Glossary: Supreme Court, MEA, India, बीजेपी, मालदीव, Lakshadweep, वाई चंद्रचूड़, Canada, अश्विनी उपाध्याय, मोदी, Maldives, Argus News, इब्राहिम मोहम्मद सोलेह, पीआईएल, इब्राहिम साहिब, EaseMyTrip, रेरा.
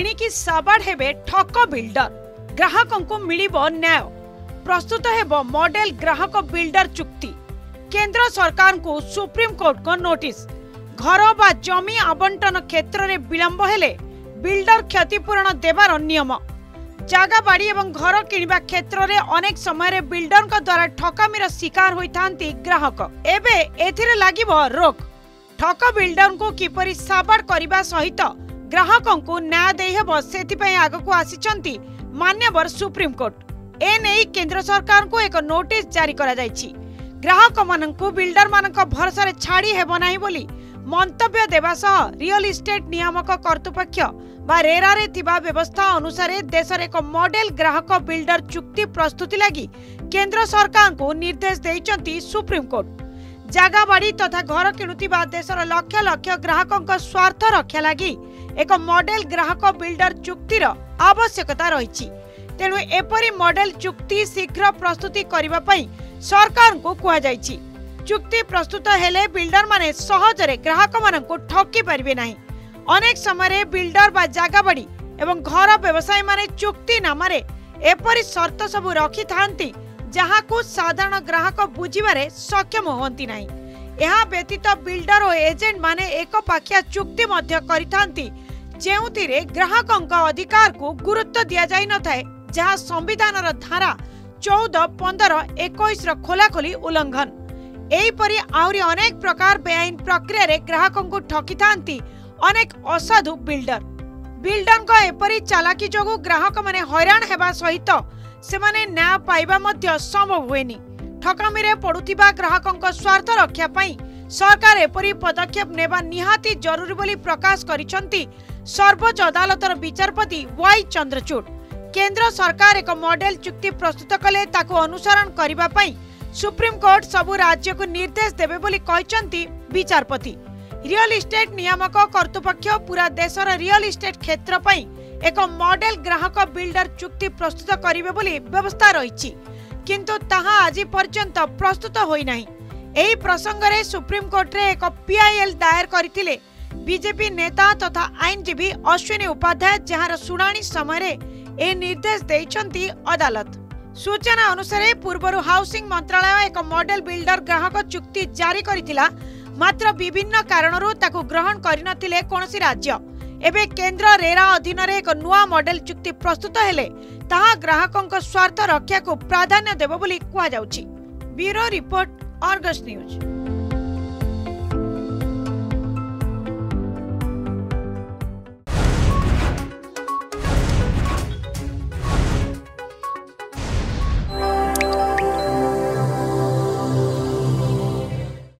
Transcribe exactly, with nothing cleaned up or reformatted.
एणिकी साबाड़ हेबे ठक बिल्डर, ग्राहकों मिलिबो न्याय। प्रस्तुत हेबो मॉडल ग्राहक बिल्डर चुक्ति। केंद्र सरकार को सुप्रीम कोर्ट को नोटिस। घर बा जमी आवंटन क्षेत्र में विलंब हेले बिल्डर क्षतिपूरण देवार नियम। जागा बाड़ी एवं घर किणवा क्षेत्र में अनेक समय बिल्डर द्वारा ठकामीर शिकार होता ग्राहक। एवं एथिरे लागिब रोक। ठक बिल्डर को किपरि साबाड़ करने सहित ग्राहकों को न्याय देहब से आग को आसी मान्यवर सुप्रीम कोर्ट। एने केंद्र सरकार को एक नोटिस जारी करा जायछि। ग्राहक मान बिल्डर मान भरसा छाड़ी हेब ना बोली मंतव्य देवा सह रियल इस्टेट नियामक कर्तृपक्ष बा रेरा रे थिबा व्यवस्था अनुसार देश में एक मॉडल ग्राहक बिल्डर चुक्ति प्रस्तुति लगी केंद्र सरकार को निर्देश देइछंती सुप्रीम कोर्ट। जागा बाड़ी तथा तो घर किणुवा देशर लक्ष लक्ष ग्राहकों स्वार्थ रक्षा लगी एक मॉडल ग्राहक बिल्डर चुक्तिर आवश्यकता रही। तेणु एपरी मॉडल चुक्ति शीघ्र प्रस्तुति करने सरकार को कहुई। चुक्ति प्रस्तुत हेले बिल्डर माने सहजरे ग्राहक मानक ठकी पारे ना। अनेक समय बिल्डर बा जागा बाड़ी एवं घर व्यवसायी माने चुक्ति नामारे एपरी शर्त सबू रखी था जहाँ को साधारण ग्राहक बुझे सक्षम होती ना। यह व्यतीत बिल्डर और एजेंट माने एक पाखिया चुक्ति करें ग्राहकों अधिकार को गुरुत्व दि जा न जहाँ संविधान धारा चौदह पंद्रह इक्कीस खोलाखोली उल्लंघन। एहीपरी आहरी अनेक प्रकार बेआईन प्रक्रिया ग्राहकों को ठकी था अनेक असाधु बिल्डर। बिल्डर को एपरी चालाकी जो ग्राहक माने हैरान हेबा सहित सेमाने न्याय पाइबा मध्य संभव हुएनी। ठकामी रे पड़ुथिबा ग्राहकों को स्वार्थ रक्षा पाई सरकार एपरी पदक्षेप नेबा निहाती जरूरी बोली प्रकाश करिसेंती सर्वोच्च अदालतर विचारपति वाई चंद्रचूड़। केंद्र सरकार एक मॉडल चुक्ति प्रस्तुत कले ताकू अनुसरण करिबा पाई सुप्रीम कोर्ट सबू राज्य को निर्देश देबे बोली कहिसेंती विचारपति। रियल इस्टेट नियामक कर्तृपक्ष पूरा देशर रियल इस्टेट क्षेत्र पई एक मॉडल ग्राहक बिल्डर चुक्ति प्रस्तुत करिवे बोली व्यवस्था रही, किंतु ताहा आजि पर्यंत प्रस्तुत होई नाही। एही प्रसंग रे सुप्रीम कोर्ट रे एक पीआईएल दायर करथिले बीजेपी नेता तथा आईनजीवी अश्विनी उपाध्याय, जहार सुनानी समय ए निर्देश देइछंती अदालत। सूचना अनुसार पूर्वर हाउसिंग मंत्रालय एक मॉडल बिल्डर ग्राहक चुक्ति जारी करथिला, मात्र विभिन्न कारणरू ताकू ग्रहण करिनथिले कोनोसी राज्य। एबे केंद्र रेरा अधीन रे एक नुआ मॉडल चुक्ति प्रस्तुत हेले ताहा ग्राहकों स्वार्थ रक्षा को प्राधान्य देबो बोली कुहा जाउछि। Bureau report, Argus news.